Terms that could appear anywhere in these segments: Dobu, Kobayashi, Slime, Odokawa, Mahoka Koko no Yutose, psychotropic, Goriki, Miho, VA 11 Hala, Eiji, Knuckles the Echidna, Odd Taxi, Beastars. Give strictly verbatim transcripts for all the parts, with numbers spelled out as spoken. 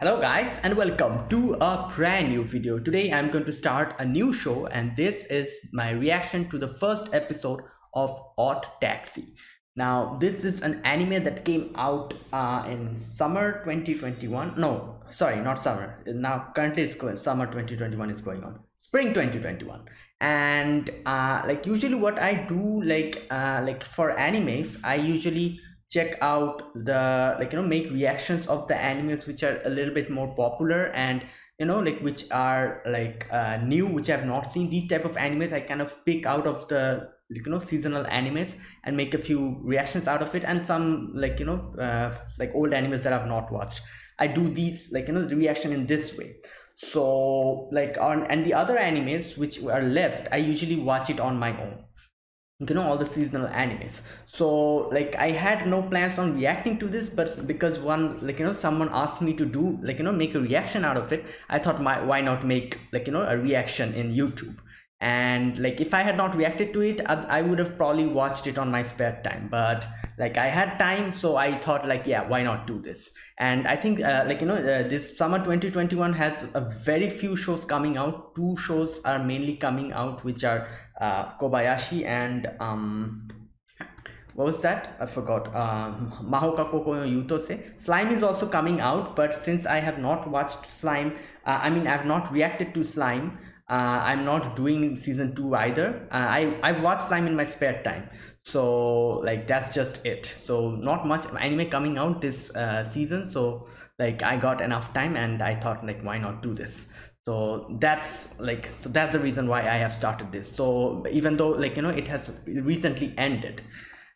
Hello guys and welcome to a brand new video. Today I'm going to start a new show and this is my reaction to the first episode of Odd Taxi. Now this is an anime that came out uh, in summer twenty twenty-one. No, sorry, not summer. Now currently it's going, summer twenty twenty-one is going on. Spring twenty twenty-one. And uh, like usually what I do like uh, like for animes, I usually check out the like you know make reactions of the animes which are a little bit more popular and you know like which are like uh, new, which I have not seen. These type of animes I kind of pick out of the like you know seasonal animes and make a few reactions out of it, and some like you know uh, like old animes that I've not watched. I do these like you know the reaction in this way. So like on and the other animes which are left, I usually watch it on my own. You know, all the seasonal animes. So like I had no plans on reacting to this, but because one like you know someone asked me to do like you know make a reaction out of it, I thought my why not make like you know a reaction in YouTube. And like if I had not reacted to it, I, I would have probably watched it on my spare time, but like I had time, so I thought like yeah, why not do this. And I think uh, like you know uh, this summer twenty twenty-one has a very few shows coming out. Two shows are mainly coming out, which are uh, Kobayashi and um what was that? I forgot. Um, Mahoka Koko no Yutose. Slime is also coming out, but since I have not watched Slime, uh, I mean I have not reacted to Slime. Uh, I'm not doing season two either. Uh, I, I've watched Slime in my spare time. So like that's just it. So not much anime coming out this uh, season. So like I got enough time and I thought like why not do this. So that's like so that's the reason why I have started this. So even though like you know it has recently ended.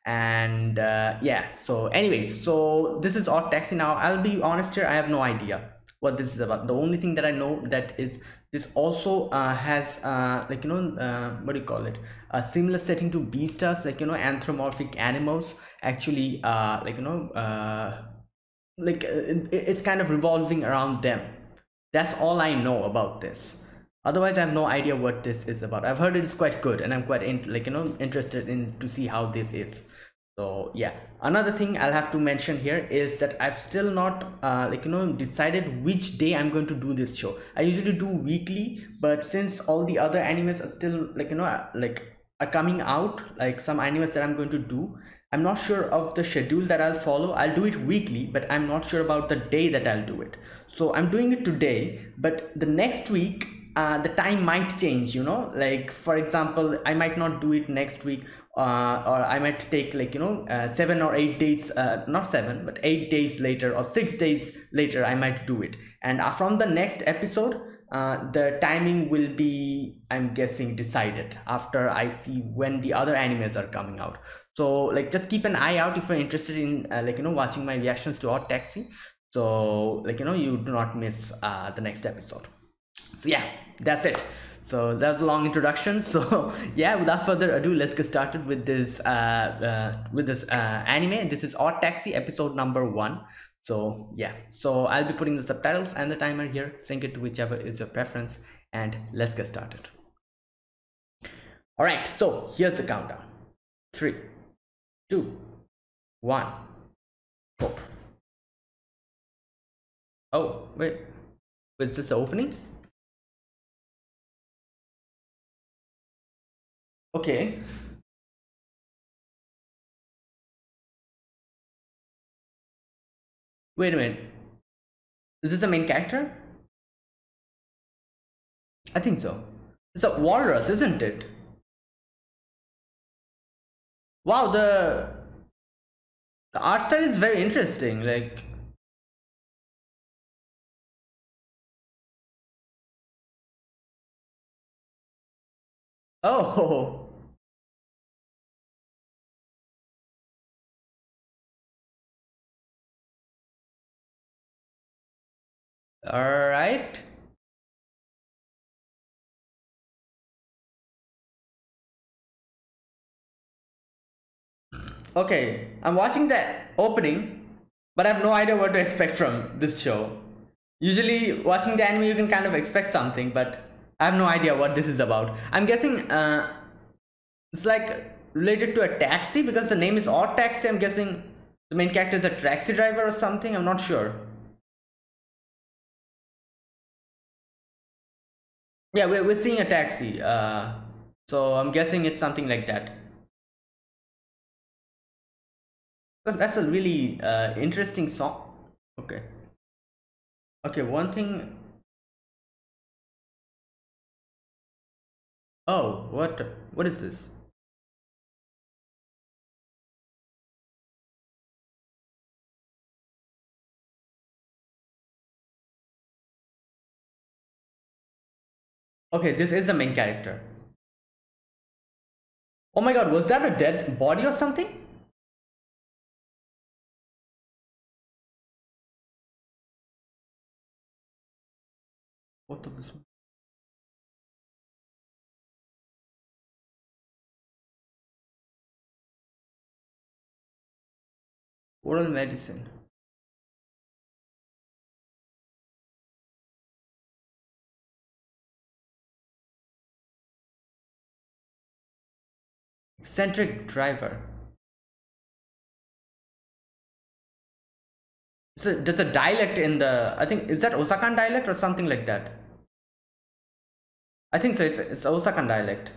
And uh, yeah, so anyways, so this is Odd Taxi. Now I'll be honest here, I have no idea what this is about. The only thing that I know that is this also uh, has uh, like you know uh, what do you call it, a similar setting to Beastars, like you know anthropomorphic animals actually uh, like you know uh, like it's kind of revolving around them. That's all I know about this. Otherwise I have no idea what this is about. I've heard it's quite good and I'm quite in, like you know interested in to see how this is. So yeah, another thing I'll have to mention here is that I've still not uh, like you know decided which day I'm going to do this show. I usually do weekly, but since all the other animes are still like you know like are coming out, like some animes that I'm going to do, I'm not sure of the schedule that I'll follow. I'll do it weekly, but I'm not sure about the day that I'll do it. So I'm doing it today, but the next week uh, the time might change, you know, like for example, I might not do it next week. Uh, or I might take like you know uh, seven or eight days uh, not seven but eight days later or six days later I might do it. And from the next episode uh, the timing will be, I'm guessing, decided after I see when the other animes are coming out. So like just keep an eye out if you're interested in uh, like you know watching my reactions to Odd Taxi, so like you know you do not miss uh, the next episode. So yeah, that's it. So that was a long introduction. So yeah, without further ado, let's get started with this uh, uh with this uh anime. This is Odd Taxi episode number one. So yeah, so I'll be putting the subtitles and the timer here. Sync it to whichever is your preference and let's get started. All right, so here's the countdown. Three two one go. Oh wait, is this the opening? Okay. Wait a minute. Is this the main character? I think so. It's a walrus, isn't it? Wow, the, the art style is very interesting. Like, oh. All right. Okay, I'm watching the opening, but I have no idea what to expect from this show. Usually watching the anime, you can kind of expect something, but I have no idea what this is about. I'm guessing uh, it's like related to a taxi because the name is Odd Taxi. I'm guessing the main character is a taxi driver or something. I'm not sure. Yeah, we're, we're seeing a taxi. Uh, so I'm guessing it's something like that. Well, that's a really uh, interesting song. Okay. Okay, one thing. Oh, what? What is this? Okay, this is the main character. Oh my god, was that a dead body or something? What the fuck? Oral medicine. Eccentric driver. So there's a dialect in the, I think, is that Osakan dialect or something like that? I think so, it's, it's Osakan dialect.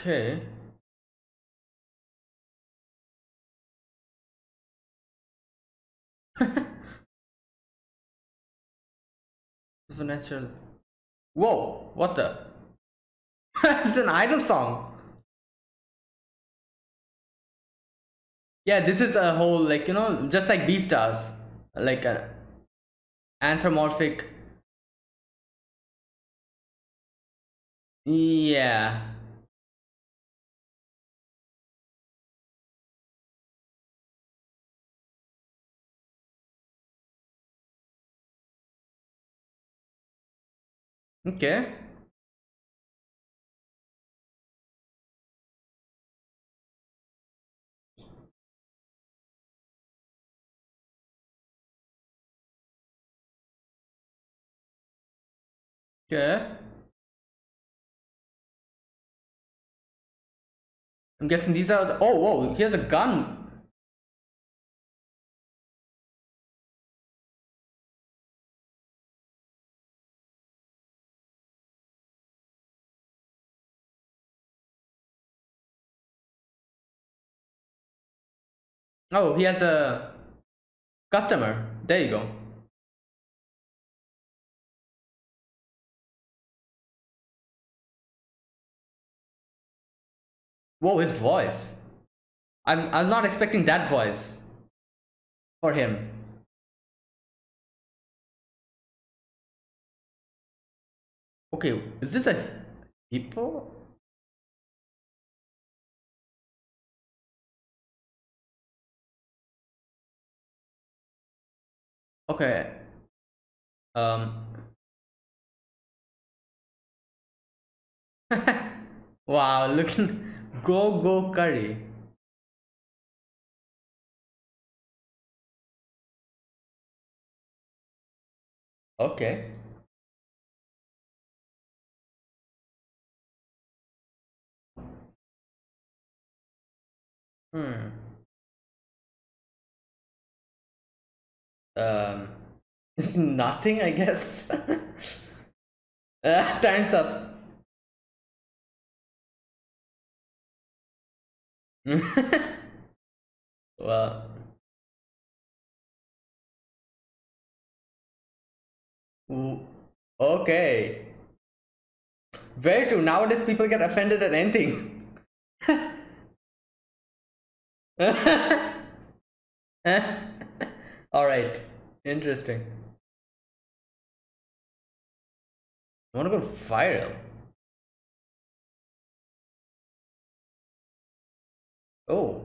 Okay. Supernatural. Whoa, what the? It's an idol song. Yeah, this is a whole, like, you know, just like Beastars, like an anthropomorphic. Yeah. Okay. Okay. I'm guessing these are the, oh, whoa, here's a gun. Oh, he has a customer. There you go. Whoa, his voice. I'm, I was not expecting that voice for him. Okay, is this a hippo? Okay. Um. Wow, looking go go curry. Okay. Hmm. Um, nothing, I guess. uh, time's up. Wow. Ooh. Okay. Very true. Nowadays, people get offended at anything. All right, interesting. I want to go viral. Oh.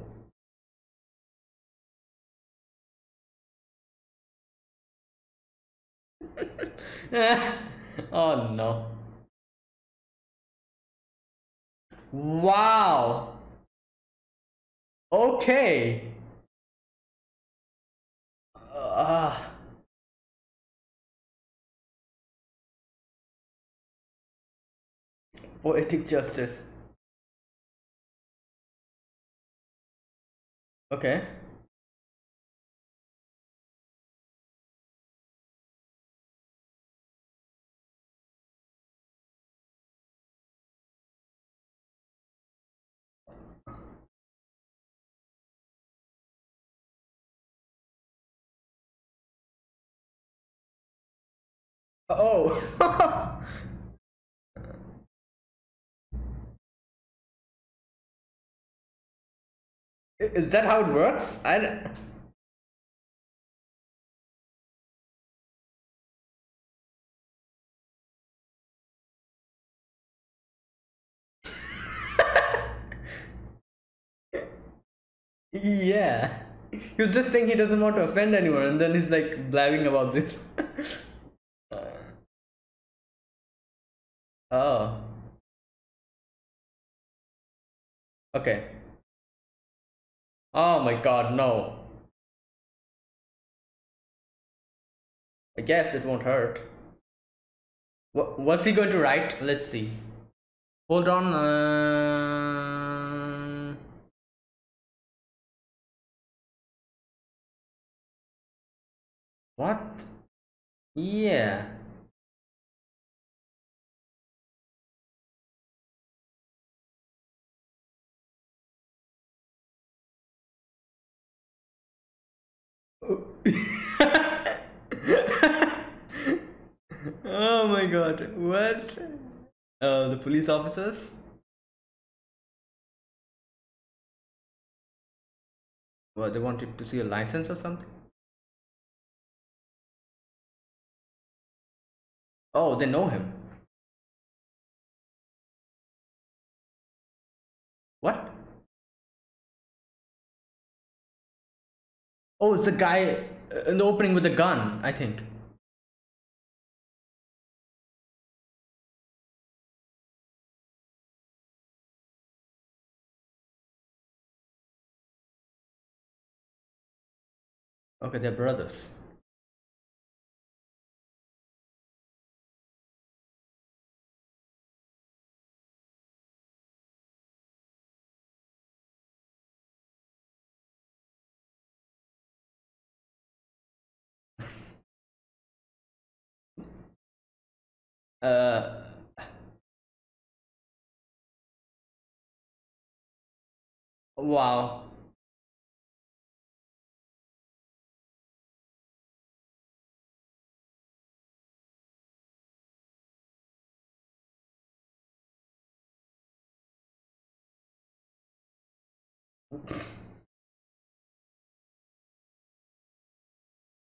Oh no. Wow. Okay. Ah, Poetic justice. Okay. Oh. Is that how it works? I yeah. He was just saying he doesn't want to offend anyone, and then he's like blabbing about this. Oh. Okay. Oh my god, no. I guess it won't hurt. What was he going to write? Let's see. Hold on. Uh... What? Yeah. Oh my god, what? Uh, the police officers? Well, they wanted to see a license or something? Oh, they know him. What? Oh, it's the guy in the opening with the gun, I think. Okay, they're brothers. Uh, wow.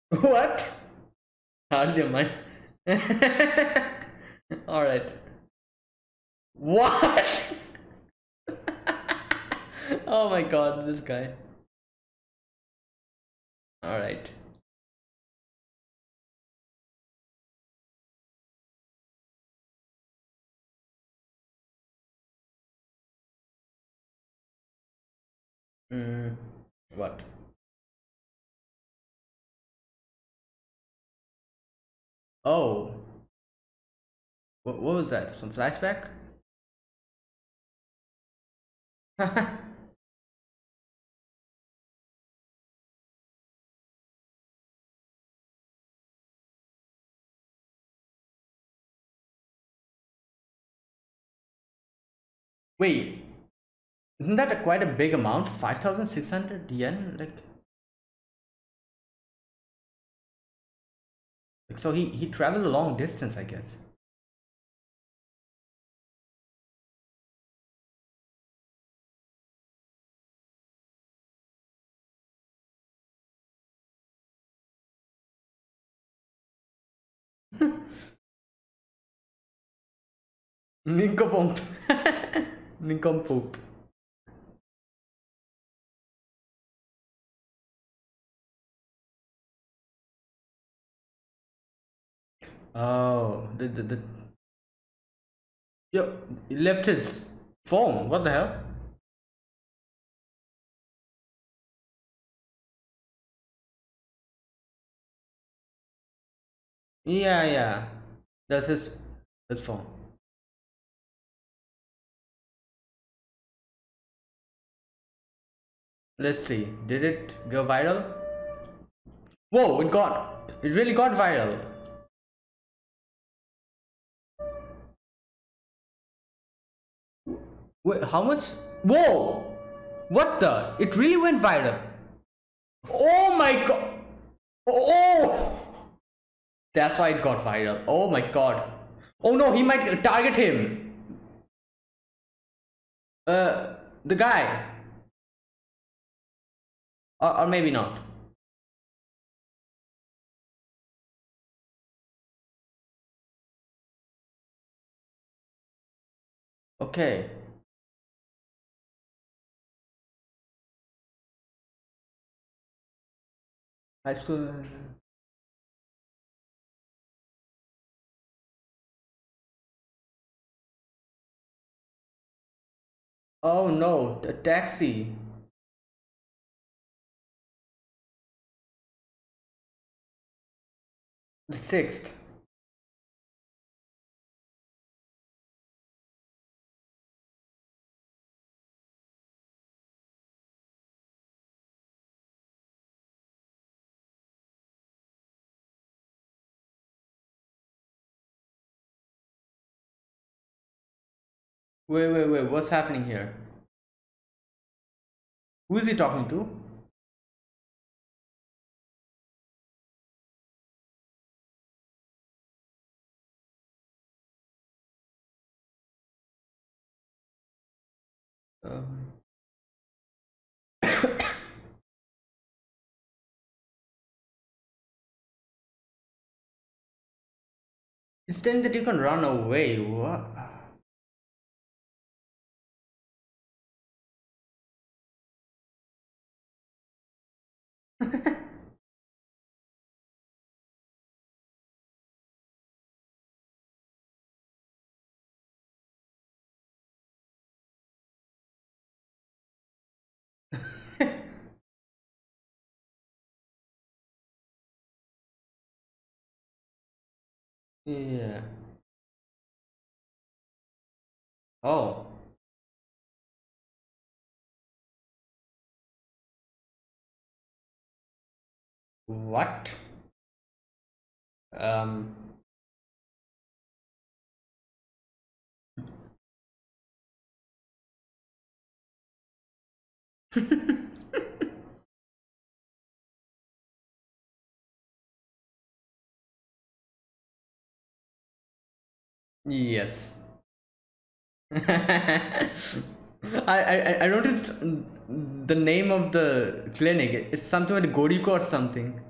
What? How's your mind? All right. What? Oh my god, this guy. All right. Mm, what? Oh. What was that? Some flashback? Wait, isn't that a quite a big amount? five thousand six hundred yen? Like, so he, he traveled a long distance, I guess. Nincompoop. Nincompoop. Oh, the the the. Yo, he left his phone. What the hell? Yeah, yeah. That's his his phone. Let's see, did it go viral? Whoa, it got, it really got viral. Wait, how much? Whoa, what the? It really went viral. Oh my god. Oh, that's why it got viral. Oh my god. Oh no, he might target him. Uh, the guy. Or, or maybe not. Okay. High school. Oh no, the taxi. The sixth. Wait, wait, wait, what's happening here? Who is he talking to? Um. It's telling that you can run away, what? Yeah. Oh. What? Um. Yes. I, I I noticed the name of the clinic. It's something like Goriki or something.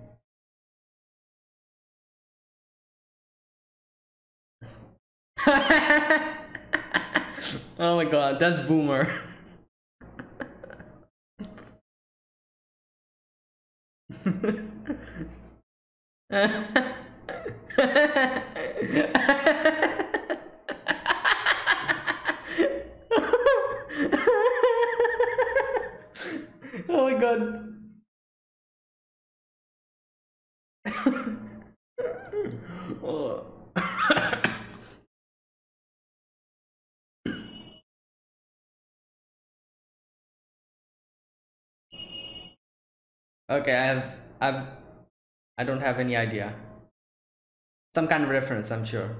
Oh my god, that's Boomer. Oh my god. Oh. Okay, I have, I've, I don't have any idea. Some kind of reference, I'm sure.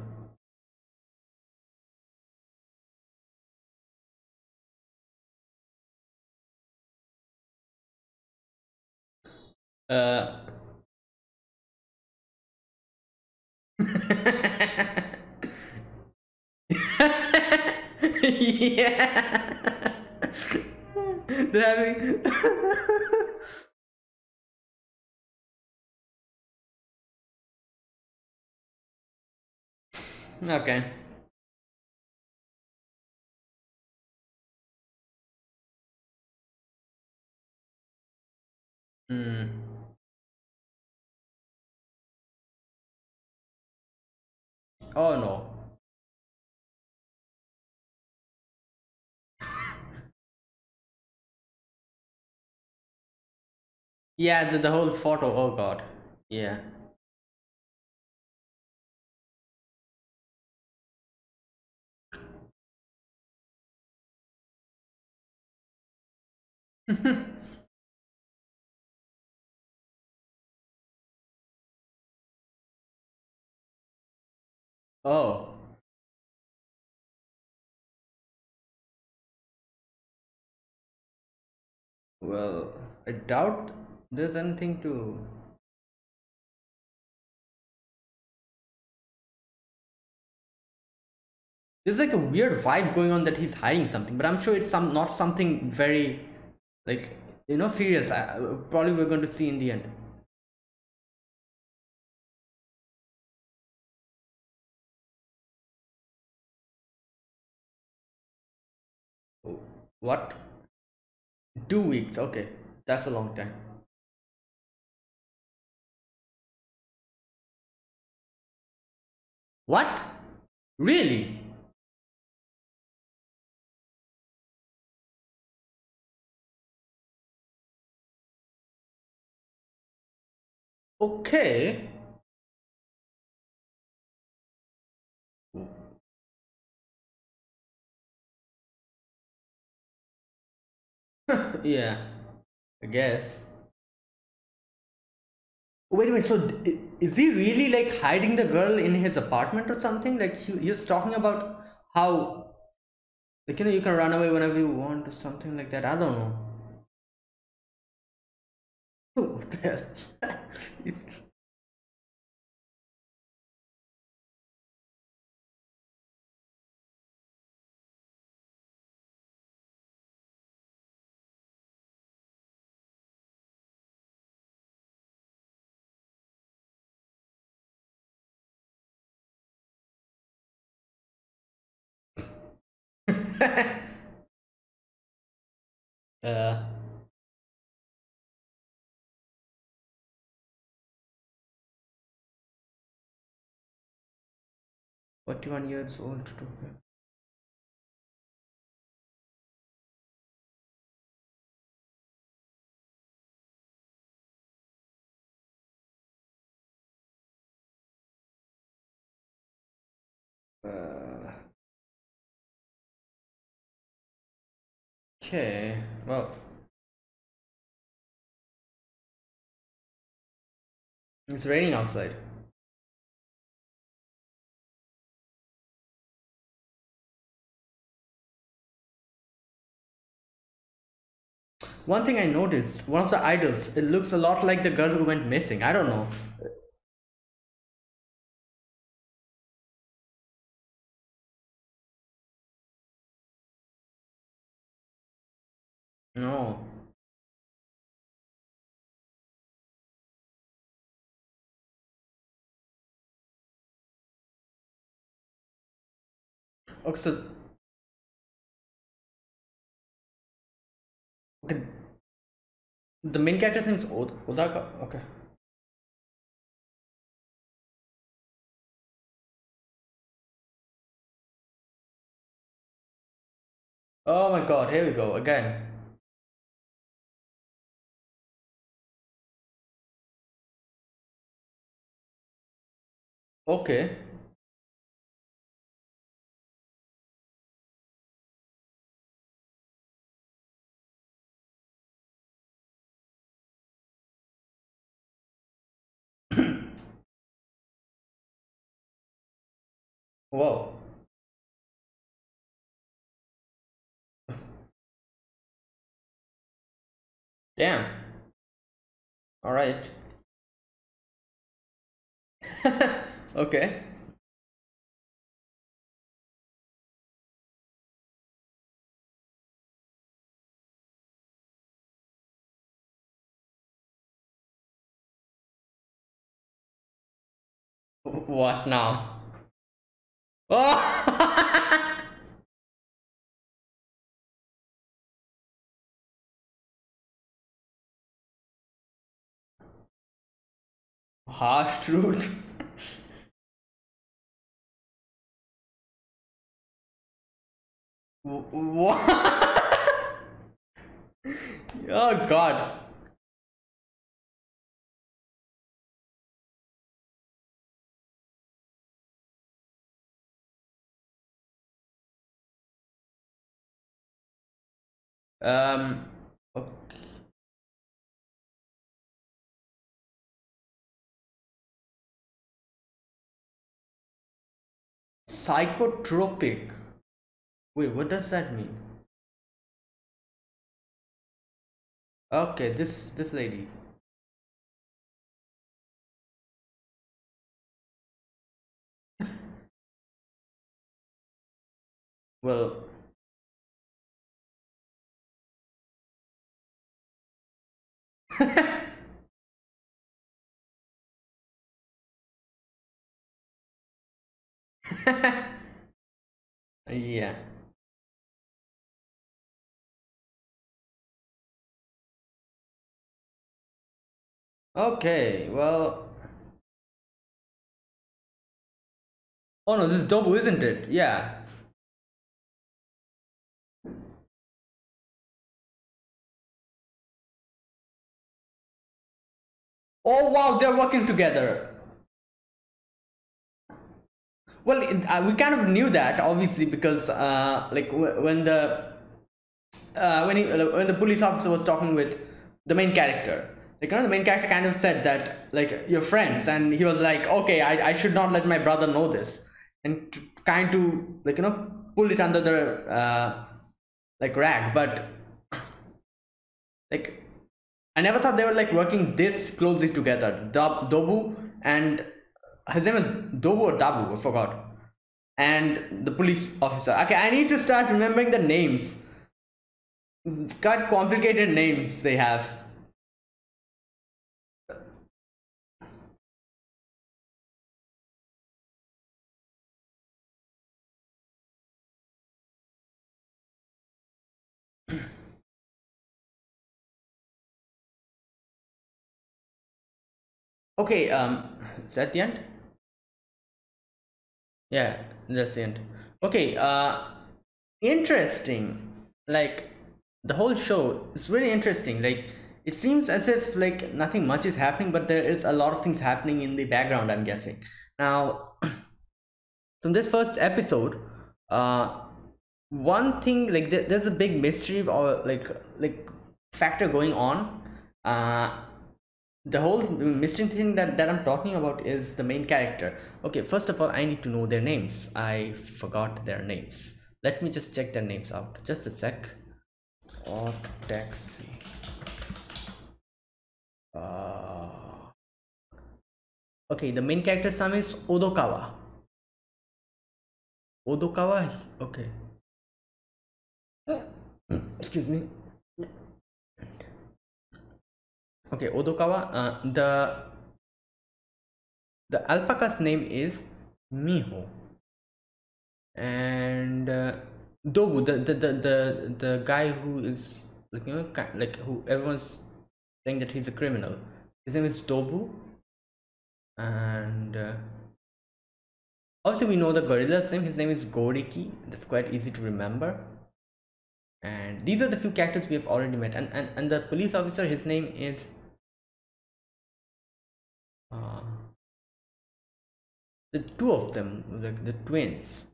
Uh. Yeah. They're having. Okay. Mm. Oh no. Yeah, the, the whole photo. Oh god. Yeah. Oh. Well, I doubt there's anything to... There's like a weird vibe going on that he's hiding something, but I'm sure it's some not something very, like, you know, serious. I, probably we're going to see in the end. What? Two weeks, okay. That's a long time. What? Really? Okay. Yeah, I guess. Wait a minute, so is he really like hiding the girl in his apartment or something? Like he, he's talking about how, like, you know, you can run away whenever you want or something like that. I don't know. What the hell? uh forty-one years old to okay. Uh, okay, well, it's raining outside. One thing I noticed, one of the idols, it looks a lot like the girl who went missing. I don't know. No. Okay, so okay. The main character's name is Od Odokawa. Okay. Oh my god, here we go again. Okay. Whoa. Damn. All right. Okay. What now? Oh! Harsh truth. What? Oh God. Um, okay. psychotropic. Wait, what does that mean? Okay, this this lady. Well, yeah. Okay, well. Oh no, this is Dobu, isn't it? Yeah. Oh wow, they're working together. Well, it, uh, we kind of knew that, obviously, because uh, like w when the uh, when he, when the police officer was talking with the main character, like you know, the main character kind of said that like you're friends, and he was like, okay, I I should not let my brother know this, and to, kind to like you know pull it under the uh, like rag, but like. I never thought they were like working this closely together. Dob Dobu and his name is Dobu or Dabu, I forgot. And the police officer. Okay, I need to start remembering the names. It's got complicated names they have. Okay, um, is that the end? Yeah, that's the end. Okay, uh, interesting. Like, the whole show is really interesting. Like, it seems as if, like, nothing much is happening, but there is a lot of things happening in the background, I'm guessing. Now, from this first episode, uh, one thing, like, th there's a big mystery or, like, like factor going on. Uh, The whole mystery thing that, that I'm talking about is the main character. Okay, first of all, I need to know their names. I forgot their names. Let me just check their names out. Just a sec. Odd Taxi. Uh, okay, the main character's name is Odokawa. Odokawa? Okay. Excuse me. Okay, Odokawa, uh, the, the alpaca's name is Miho, and uh, Dobu, the, the, the, the, the guy who is, like, you know, like, who everyone's saying that he's a criminal, his name is Dobu, and uh, also we know the gorilla's name, his name is Goriki, that's quite easy to remember. And these are the few characters we have already met, and, and, and the police officer, his name is... Uh, the two of them, like the twins.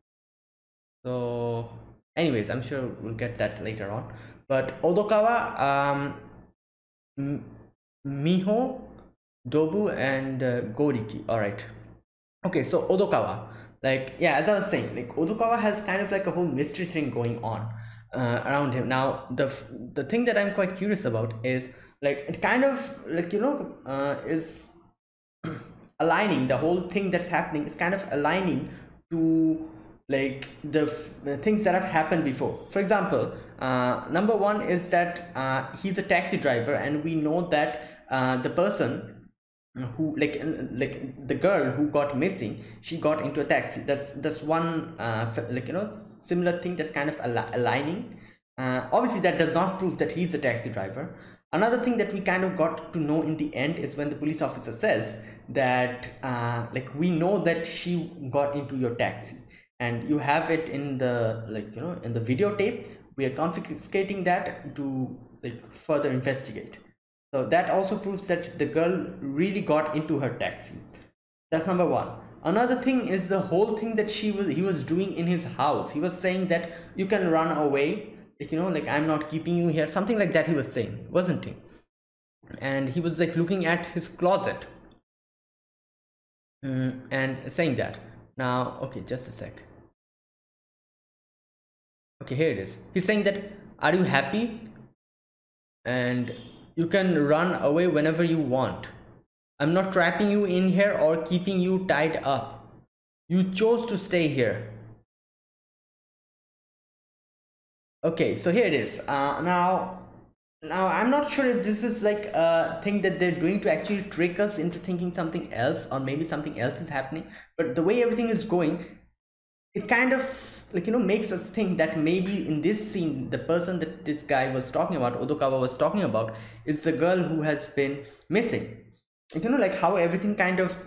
So anyways, I'm sure we'll get that later on. But Odokawa, um, Miho, Dobu, and uh, Goriki. Alright. Okay, so Odokawa. Like, yeah, as I was saying, like Odokawa has kind of like a whole mystery thing going on uh, around him. Now, the the thing that I'm quite curious about is, like, it kind of, like, you know, uh, is... aligning the whole thing that's happening is kind of aligning to like the f things that have happened before. For example, uh, number one is that uh, he's a taxi driver, and we know that uh, the person who like like the girl who got missing, she got into a taxi. That's that's one uh, like you know similar thing that's kind of al aligning. Uh, obviously, that does not prove that he's a taxi driver. Another thing that we kind of got to know in the end is when the police officer says that uh, like we know that she got into your taxi, and you have it in the like you know in the videotape. We are confiscating that to like further investigate. So that also proves that the girl really got into her taxi. That's number one. Another thing is the whole thing that she was he was doing in his house. He was saying that you can run away. Like, you know, like, I'm not keeping you here, something like that he was saying, wasn't he? And he was like looking at his closet mm, and saying that. Now, okay, just a sec. Okay, here it is. He's saying that, are you happy? And you can run away whenever you want. I'm not trapping you in here or keeping you tied up. You chose to stay here. Okay, so here it is. Uh, now, now I'm not sure if this is like a thing that they're doing to actually trick us into thinking something else, or maybe something else is happening. But the way everything is going, it kind of, like, you know, makes us think that maybe in this scene, the person that this guy was talking about, Odokawa was talking about, is the girl who has been missing. You know, like how everything kind of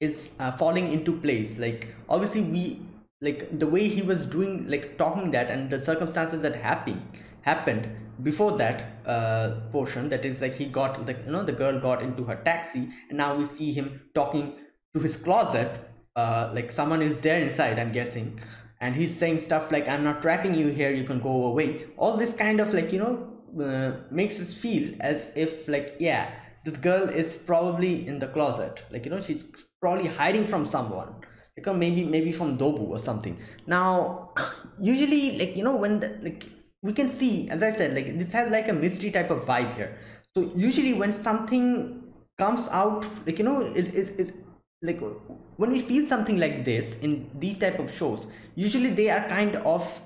is uh, falling into place. Like, obviously, we, like, the way he was doing, like, talking that, and the circumstances that happened happened before that uh, portion, that is, like, he got, like, you know, the girl got into her taxi, and now we see him talking to his closet. Uh, like someone is there inside, I'm guessing, and he's saying stuff like, I'm not trapping you here, you can go away. All this kind of, like, you know, uh, makes us feel as if, like, yeah, this girl is probably in the closet, like, you know, she's probably hiding from someone, like, or maybe maybe from Dobu or something. Now usually, like, you know, when the, like, we can see, as I said, like, this has like a mystery type of vibe here. So usually when something comes out, like, you know, it is it, it, like when we feel something like this in these type of shows, usually they are kind of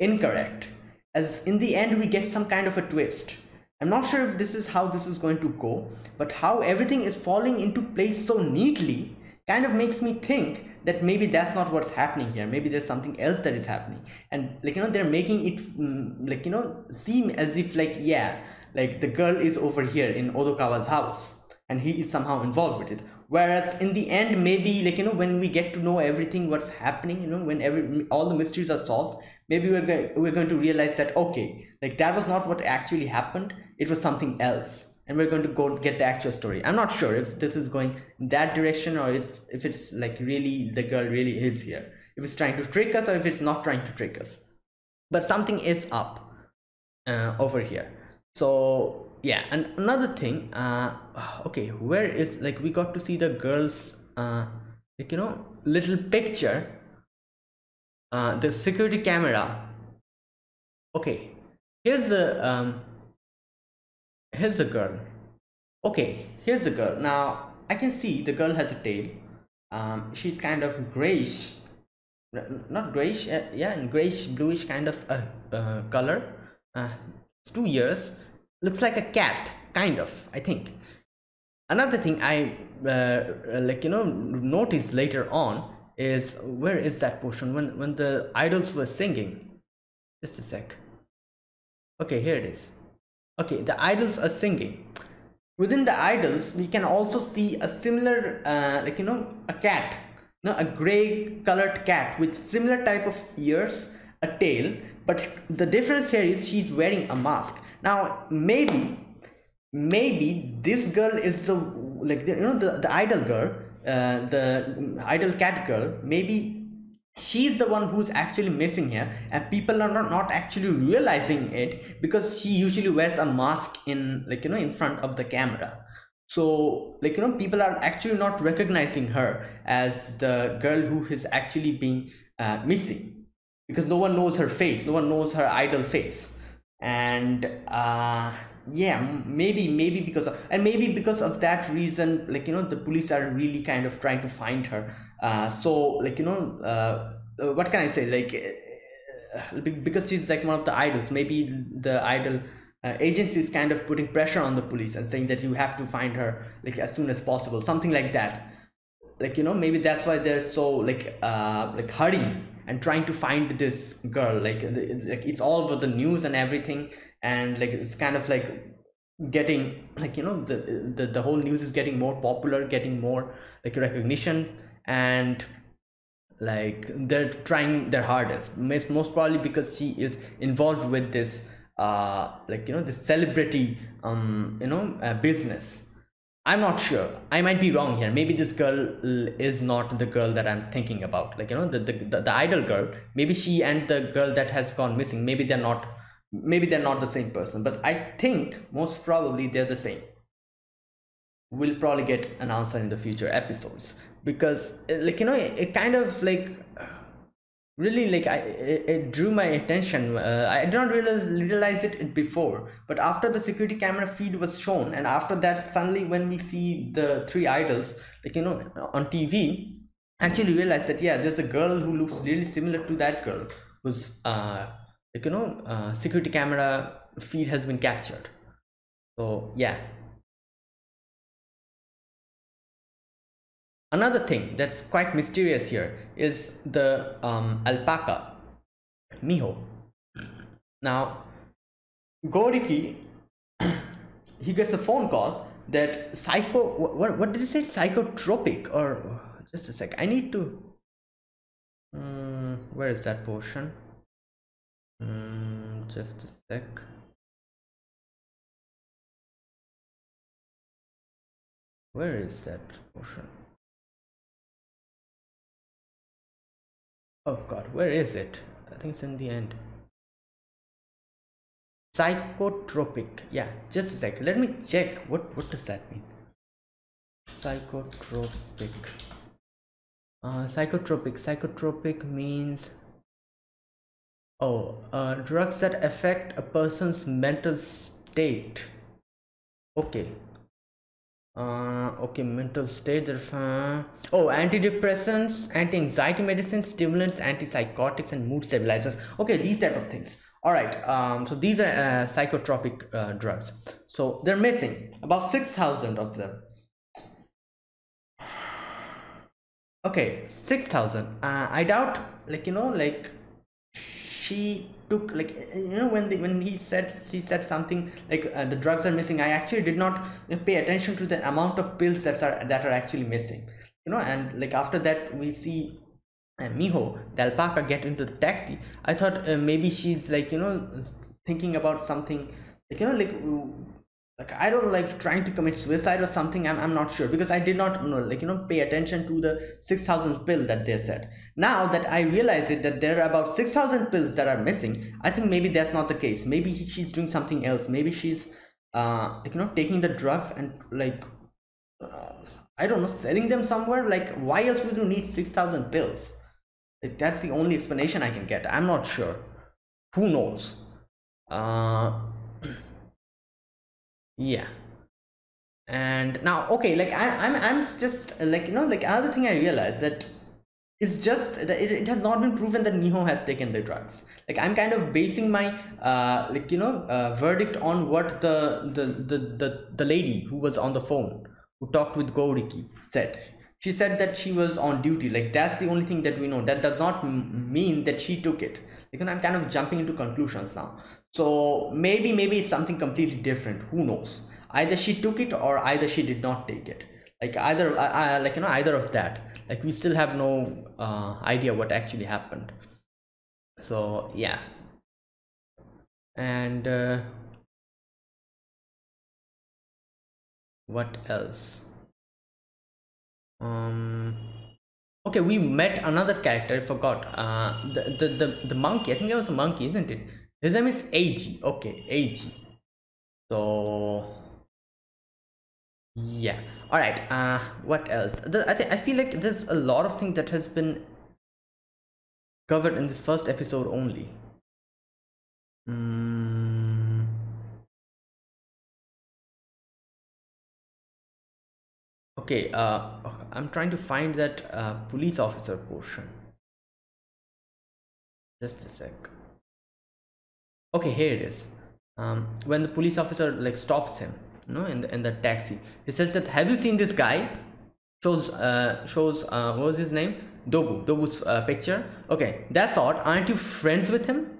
incorrect, as in the end we get some kind of a twist. I'm not sure if this is how this is going to go, but how everything is falling into place so neatly kind of makes me think that maybe that's not what's happening here. Maybe there's something else that is happening, and, like, you know, they're making it mm, like, you know, seem as if, like, yeah, like the girl is over here in Odokawa's house and he is somehow involved with it. Whereas in the end, maybe, like, you know, when we get to know everything what's happening, you know, when every all the mysteries are solved, maybe we're going we're going to realize that, okay, like, that was not what actually happened, it was something else, and we're going to go get the actual story. I'm not sure if this is going in that direction, or is if it's, like, really the girl really is here, if it's trying to trick us or if it's not trying to trick us, but something is up uh, over here. So yeah, and another thing, uh okay, where is, like, we got to see the girl's uh like, you know, little picture, uh the security camera. Okay, here's the um here's the girl. Okay, here's the girl. Now I can see the girl has a tail. Um she's kind of grayish, not grayish, uh, yeah, and grayish bluish kind of a uh, uh, color. Uh, it's two years. Looks like a cat, kind of, I think. Another thing I uh, like, you know, noticed later on is, where is that portion when when the idols were singing? Just a sec. Okay, here it is. Okay, the idols are singing. Within the idols, we can also see a similar, uh, like, you know, a cat, no, a gray colored cat with similar type of ears, a tail, but the difference here is she's wearing a mask. Now maybe maybe this girl is the, like, you know, the, the idol girl, uh, the idol cat girl, maybe she's the one who's actually missing here, and people are not, not actually realizing it because she usually wears a mask in, like, you know, in front of the camera. So, like, you know, people are actually not recognizing her as the girl who is actually being uh, missing, because no one knows her face, no one knows her idol face. And uh yeah, maybe maybe because of, and maybe because of that reason, like, you know, the police are really kind of trying to find her. Uh so, like, you know, uh what can I say, like, uh, because she's, like, one of the idols, maybe the idol uh, agency is kind of putting pressure on the police and saying that you have to find her, like, as soon as possible, something like that. Like, you know, maybe that's why they're so, like, uh like hurrying and trying to find this girl. Like, like it's all over the news and everything, and, like, it's kind of, like, getting, like, you know, the the, the whole news is getting more popular, getting more, like, recognition, and, like, they're trying their hardest, most, most probably because she is involved with this uh like, you know, this celebrity um you know uh, business. I'm not sure, I might be wrong here. Maybe this girl is not the girl that I'm thinking about, like, you know, the the, the, the idol girl. Maybe she and the girl that has gone missing, maybe they're not maybe they're not the same person, but I think most probably they're the same. We'll probably get an answer in the future episodes, because, like, you know, it, it kind of, like, really like I it, it drew my attention. uh, I did not realize realize it before, but after the security camera feed was shown, and after that suddenly when we see the three idols, like, you know, on T V, I actually realized that yeah, there's a girl who looks really similar to that girl whose uh like you know uh, security camera feed has been captured. So yeah, another thing that's quite mysterious here is the um, alpaca, Miho. Now, Goriki, he gets a phone call that psycho, what, what did you say, psychotropic, or just a sec, I need to, um, where is that portion, um, just a sec. Where is that portion? Oh god, where is it? I think it's in the end. Psychotropic. Yeah, just a sec. Let me check. What what does that mean? Psychotropic. Uh, psychotropic. Psychotropic means... Oh, uh, drugs that affect a person's mental state. Okay. Uh, okay, mental state. Uh, oh, antidepressants, anti-anxiety medicines, stimulants, antipsychotics, and mood stabilizers. Okay, these type of things. All right. Um, so these are uh, psychotropic uh, drugs. So they're missing about six thousand of them. Okay, six thousand. Uh, I doubt, like you know, like she took, like you know, when the, when he said she said something like uh, the drugs are missing, I actually did not pay attention to the amount of pills that are that are actually missing, you know. And like after that we see uh, Miho, the alpaca, get into the taxi. I thought uh, maybe she's like, you know, thinking about something, like you know, like like I don't like trying to commit suicide or something. I'm, I'm not sure, because I did not know, like you know, pay attention to the six thousand pill that they said. Now that I realize it, that there are about six thousand pills that are missing, I think maybe that's not the case. Maybe he, she's doing something else. Maybe she's uh like you know, taking the drugs and like uh, I don't know, selling them somewhere. Like why else would you need six thousand pills? Like that's the only explanation I can get. I'm not sure. Who knows? uh Yeah. And now, okay, like I, I'm I'm just like, you know, like another thing I realized that it's just that it, it has not been proven that Miho has taken the drugs. Like I'm kind of basing my uh like you know uh, verdict on what the the, the the the lady who was on the phone who talked with Goriki said. She said that she was on duty. Like that's the only thing that we know. That does not m mean that she took it. Like, you know, I'm kind of jumping into conclusions now. So maybe maybe it's something completely different. Who knows? Either she took it or either she did not take it. Like either I, I, like you know either of that. Like we still have no uh, idea what actually happened. So yeah. And uh, what else? Um. Okay, we met another character. I forgot. Uh, the the the the monkey. I think it was a monkey, isn't it? His name is Eiji. Okay, Eiji. So yeah, all right. Uh, what else? The, I think I feel like there's a lot of things that has been covered in this first episode only. Mm. Okay. Uh, I'm trying to find that uh, police officer portion. Just a sec. Okay, here it is. Um, when the police officer like stops him, you know, in the in the taxi, he says that, "Have you seen this guy?" Shows uh shows uh what was his name? Dobu. Dobu's uh, picture. Okay, that's odd. Aren't you friends with him?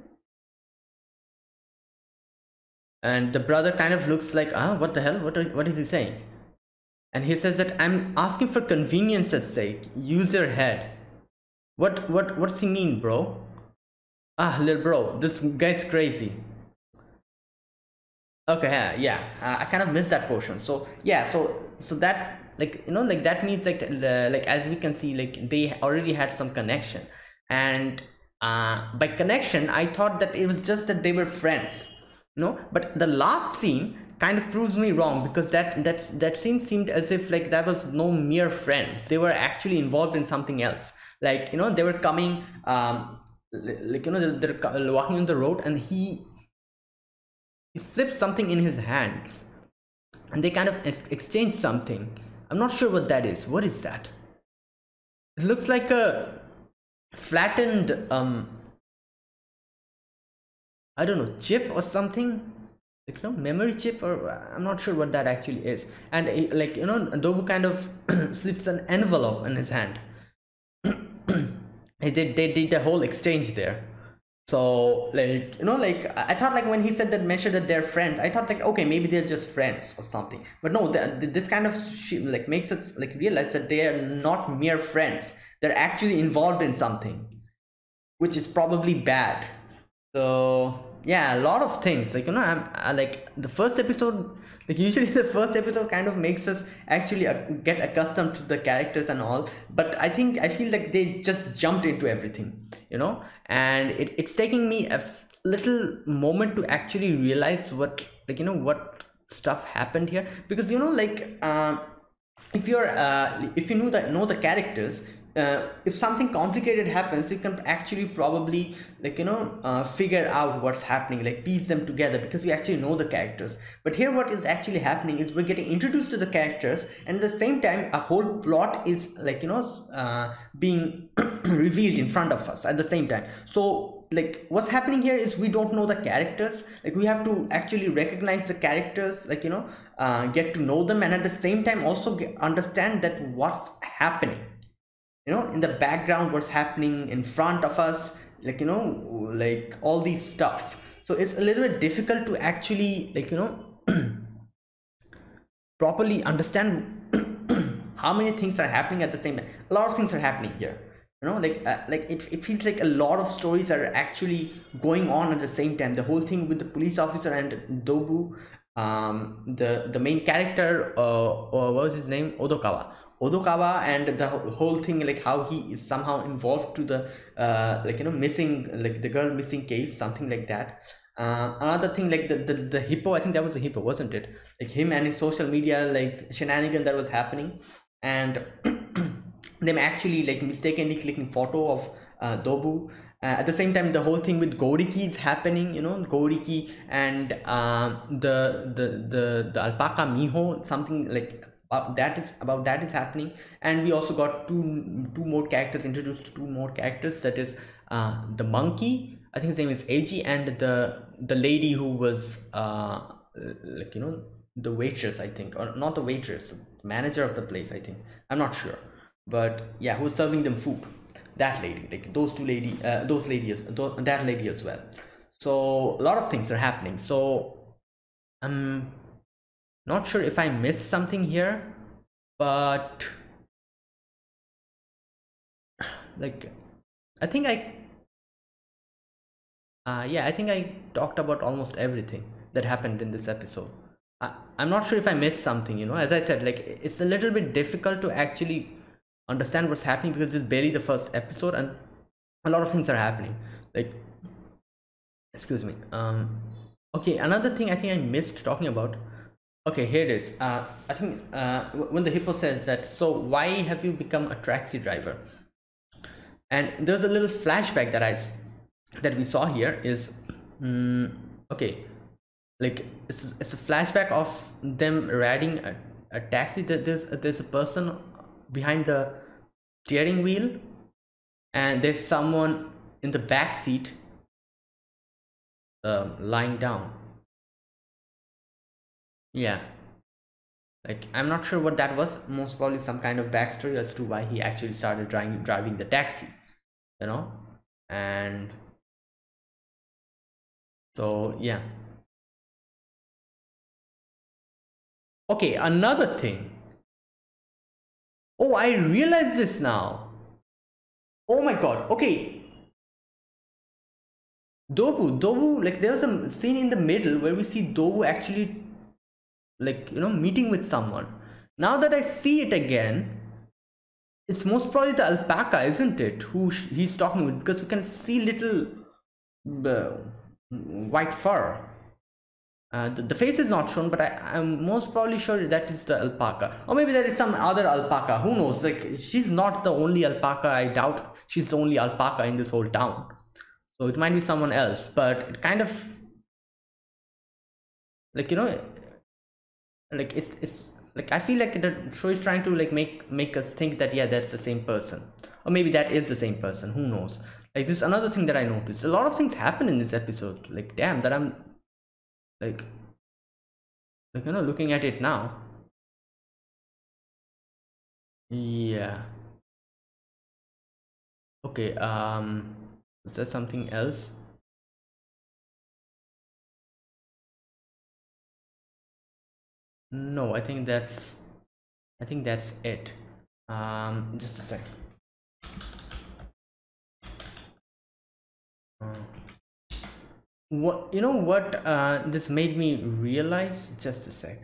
And the brother kind of looks like, ah, what the hell? What are, what is he saying? And he says that, "I'm asking for convenience's sake. Use your head." What what what's he mean, bro? Ah, little bro, this guy's crazy. Okay, yeah, yeah. Uh, I kind of missed that portion. So yeah, so so that, like you know, like that means like uh, like as we can see, like they already had some connection, and uh, by connection, I thought that it was just that they were friends, you know. But the last scene kind of proves me wrong, because that that that scene seemed as if like that was no mere friends. They were actually involved in something else. Like you know, they were coming. Um, like, you know, they're, they're walking on the road and he, he slips something in his hands and they kind of ex exchange something. I'm not sure what that is. What is that? It looks like a flattened, um, I don't know, chip or something. Like, you know, memory chip, or I'm not sure what that actually is. And it, like, you know, Dobu kind of slips an envelope in his hand. They, they, they did a whole exchange there. So like, you know, like I thought, like when he said that measure that they're friends, I thought like, okay, maybe they're just friends or something. But no, the, the, this kind of shit like makes us like realize that they are not mere friends. They're actually involved in something, which is probably bad. So yeah, a lot of things, like, you know, I'm I, like the first episode, like usually the first episode kind of makes us actually get accustomed to the characters and all, but I think I feel like they just jumped into everything, you know, and it, it's taking me a f little moment to actually realize what, like, you know, what stuff happened here, because, you know, like um, if you're uh, if you know that know the characters, Uh, if something complicated happens, you can actually probably, like, you know, uh, figure out what's happening, like piece them together, because you actually know the characters. But here what is actually happening is we're getting introduced to the characters, and at the same time a whole plot is, like, you know, uh, being revealed in front of us at the same time. So like what's happening here is we don't know the characters, like we have to actually recognize the characters, like, you know, uh, get to know them, and at the same time also get, understand that what's happening, you know, in the background, what's happening in front of us, like, you know, like all these stuff. So it's a little bit difficult to actually, like, you know, properly understand how many things are happening at the same time. A lot of things are happening here, you know, like uh, like it, it feels like a lot of stories are actually going on at the same time. The whole thing with the police officer and Dobu, um, the, the main character, uh, or what was his name? Odokawa. Odokawa and the whole thing, like how he is somehow involved to the uh like, you know, missing, like the girl missing case, something like that. Uh, another thing, like the, the the hippo, I think that was a hippo, wasn't it? Like him and his social media like shenanigan that was happening, and them actually like mistakenly clicking photo of uh, Dobu. Uh, at the same time, the whole thing with Goriki is happening, you know, Goriki and um the the the the alpaca Miho, something like that is about that is happening. And we also got two two more characters introduced, two more characters, that is uh the monkey, I think his name is Eiji, and the the lady who was uh like, you know, the waitress, I think, or not the waitress, the manager of the place, I think, I'm not sure, but yeah, who's serving them food, that lady, like those two lady uh, those ladies th that lady as well. So a lot of things are happening. So um not sure if I missed something here, but like I think I uh, yeah, I think I talked about almost everything that happened in this episode. I, I'm not sure if I missed something, you know, as I said, like it's a little bit difficult to actually understand what's happening because it's barely the first episode and a lot of things are happening, like excuse me. Um, okay, another thing I think I missed talking about. Okay, here it is. Uh, I think uh, when the hippo says that, so why have you become a taxi driver? And there's a little flashback that I that we saw here is um, okay, like it's, it's a flashback of them riding a, a taxi. That there's there's a person behind the steering wheel, and there's someone in the back seat um, lying down. Yeah, like I'm not sure what that was, most probably some kind of backstory as to why he actually started driving driving the taxi, you know. And so yeah, okay, another thing, oh, I realize this now, oh my god. Okay, Dobu Dobu like there's a scene in the middle where we see Dobu actually, like, you know, meeting with someone. Now that I see it again, it's most probably the alpaca, isn't it, who sh he's talking with, because we can see little uh, white fur. Uh, the, the face is not shown, but I, I'm most probably sure that is the alpaca, or maybe there is some other alpaca, who knows, like she's not the only alpaca, I doubt she's the only alpaca in this whole town. So it might be someone else, but it kind of like, you know, like it's it's like I feel like the show is trying to like make make us think that yeah, that's the same person, or maybe that is the same person. Who knows? Like this is another thing that I noticed. A lot of things happen in this episode. Like damn, that I'm like like you know looking at it now. Yeah. Okay. Um. Is there something else? No, I think that's I think that's it. Um just a sec. Uh, what you know what uh this made me realize? Just a sec.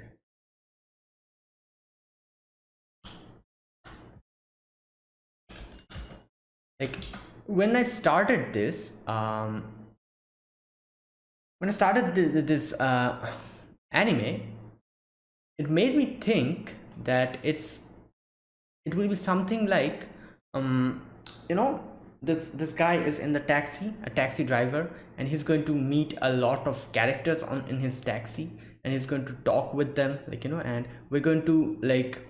Like when I started this, um, when I started th th this uh, anime, it made me think that it's it will be something like, um, you know, this this guy is in the taxi, a taxi driver, and he's going to meet a lot of characters on in his taxi, and he's going to talk with them, like you know, and we're going to like.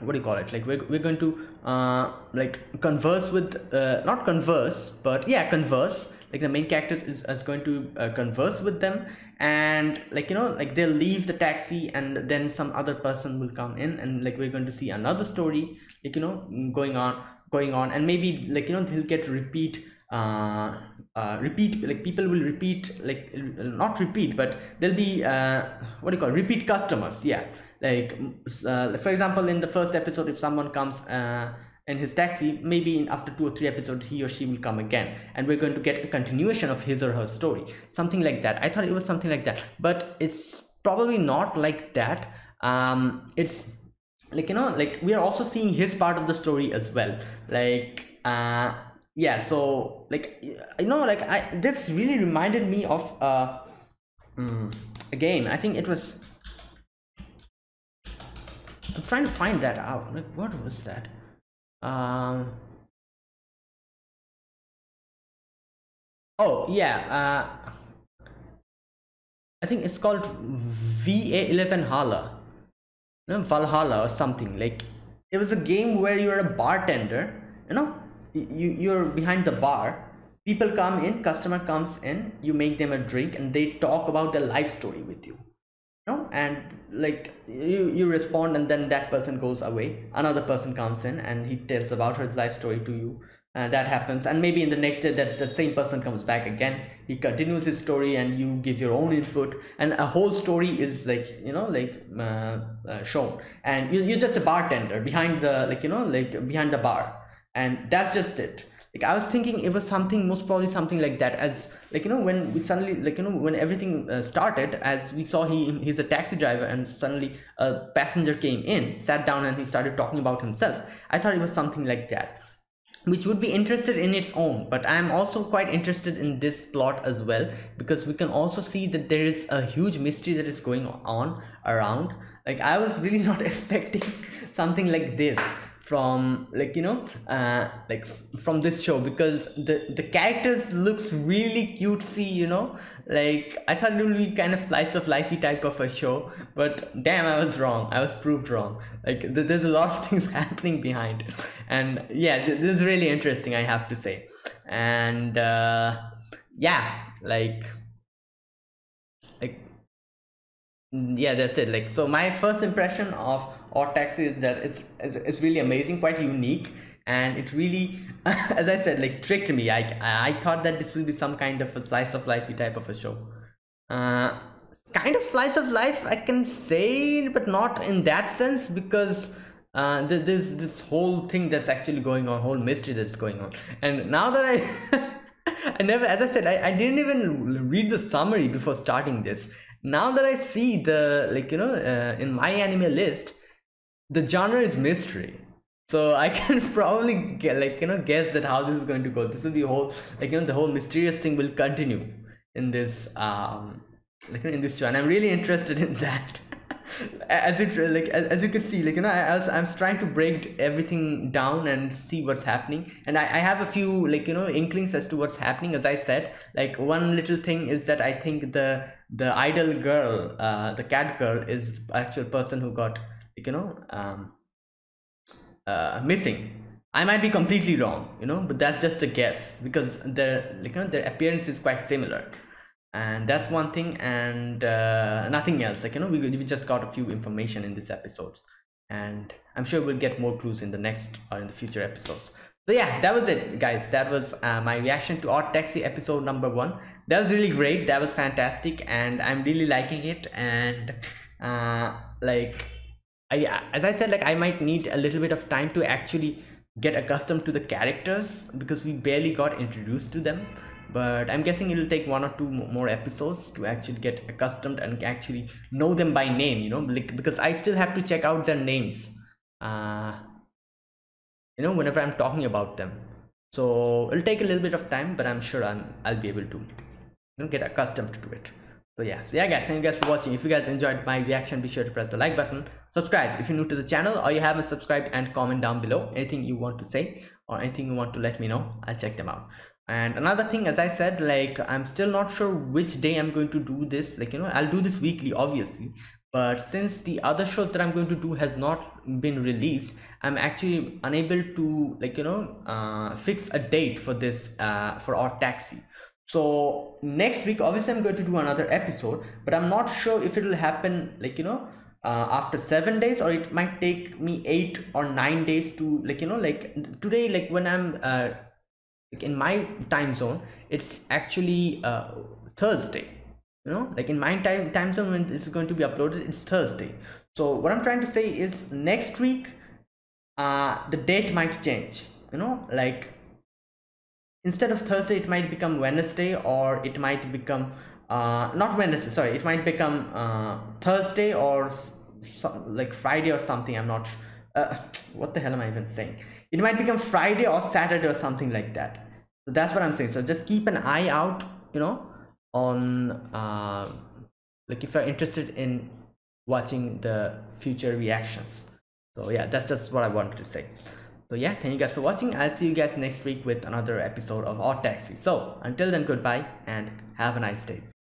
What do you call it? Like we're, we're going to uh, like converse with uh, not converse but yeah converse like the main character is, is going to uh, converse with them, and like you know like they'll leave the taxi and then some other person will come in, and like we're going to see another story like you know going on going on and maybe like you know they'll get repeat uh, uh, repeat like people will repeat like not repeat but they'll be uh, what do you call repeat customers. Yeah. Like uh, for example, in the first episode, if someone comes uh, in his taxi, maybe in after two or three episodes, he or she will come again, and we're going to get a continuation of his or her story, something like that. I thought it was something like that, but it's probably not like that. Um, it's like you know, like we are also seeing his part of the story as well. Like uh, yeah, so like you know, like I this really reminded me of uh, a game. I think it was. I'm trying to find that out. Like, what was that? Um, oh yeah, uh, I think it's called V A eleven Hala, you know, Valhalla or something. Like it was a game where you're a bartender. You know, you you're behind the bar. People come in, customer comes in. You make them a drink, and they talk about their life story with you. No? And like you, you respond, and then that person goes away, another person comes in and he tells about his life story to you, and that happens, and maybe in the next day that the same person comes back again, he continues his story and you give your own input, and a whole story is like you know like uh, uh, shown, and you, you're just a bartender behind the like you know like behind the bar, and that's just it. Like I was thinking it was something, most probably something like that, as like you know when we suddenly like you know when everything uh, started, as we saw he he's a taxi driver and suddenly a passenger came in, sat down, and he started talking about himself. I thought it was something like that, which would be interested in its own, but I'm also quite interested in this plot as well, because we can also see that there is a huge mystery that is going on around. Like I was really not expecting something like this from like you know uh, like from this show, because the the characters looks really cutesy, you know, like I thought it would be kind of slice of lifey type of a show, but damn, I was wrong. I was proved wrong. Like th there's a lot of things happening behind, and yeah, th this is really interesting, I have to say. And uh, yeah, like like yeah, that's it. Like so my first impression of Odd Taxi is that it's, it's really amazing, quite unique, and it really, as I said, like tricked me. I, I thought that this will be some kind of a slice of lifey type of a show. Uh, kind of slice of life, I can say, but not in that sense, because uh, th there's this whole thing that's actually going on, whole mystery that's going on. And now that I, I never, as I said, I, I didn't even read the summary before starting this. Now that I see the, like, you know, uh, in my anime list, the genre is mystery, so I can probably get, like you know guess that how this is going to go. This will be whole like you know the whole mysterious thing will continue in this um like in this show, and I'm really interested in that. as it like as, as you could see, like you know, I, I was I'm trying to break everything down and see what's happening, and I, I have a few like you know inklings as to what's happening. As I said, like one little thing is that I think the the idol girl, uh, the cat girl, is the actual person who got like you know um, uh, missing. I might be completely wrong, you know, but that's just a guess because their like you know their appearance is quite similar. And that's one thing, and uh, nothing else. Like you know, we we just got a few information in this episode, and I'm sure we'll get more clues in the next or in the future episodes. So yeah, that was it, guys. That was uh, my reaction to Odd Taxi episode number one. That was really great. That was fantastic, and I'm really liking it. And uh, like I, as I said, like I might need a little bit of time to actually get accustomed to the characters because we barely got introduced to them. But I'm guessing it'll take one or two more episodes to actually get accustomed and actually know them by name, you know, like, because I still have to check out their names, uh, you know, whenever I'm talking about them. So it'll take a little bit of time, but I'm sure I'm, I'll be able to, you know, get accustomed to it. So yeah, so yeah guys, thank you guys for watching. If you guys enjoyed my reaction, be sure to press the like button, subscribe if you're new to the channel or you haven't subscribed, and comment down below anything you want to say or anything you want to let me know. I'll check them out. And another thing, as I said, like I'm still not sure which day I'm going to do this, like you know I'll do this weekly obviously, but since the other shows that I'm going to do has not been released, I'm actually unable to like you know uh, fix a date for this uh, for Odd Taxi. So next week obviously I'm going to do another episode, but I'm not sure if it will happen like you know Uh, after seven days or it might take me eight or nine days to like you know like today, like when I'm uh, like in my time zone, it's actually uh, Thursday, you know, like in my time time zone when this is going to be uploaded, it's Thursday. So what I'm trying to say is next week uh, the date might change, you know, like instead of Thursday it might become Wednesday, or it might become Uh, not Wednesday, sorry, it might become uh, Thursday or some, like Friday or something. I'm not uh, what the hell am I even saying? It might become Friday or Saturday or something like that. So that's what I'm saying. So just keep an eye out, you know, on uh, like if you're interested in watching the future reactions. So yeah, that's just what I wanted to say. So yeah, thank you guys for watching. I'll see you guys next week with another episode of Odd Taxi. So until then, goodbye and have a nice day.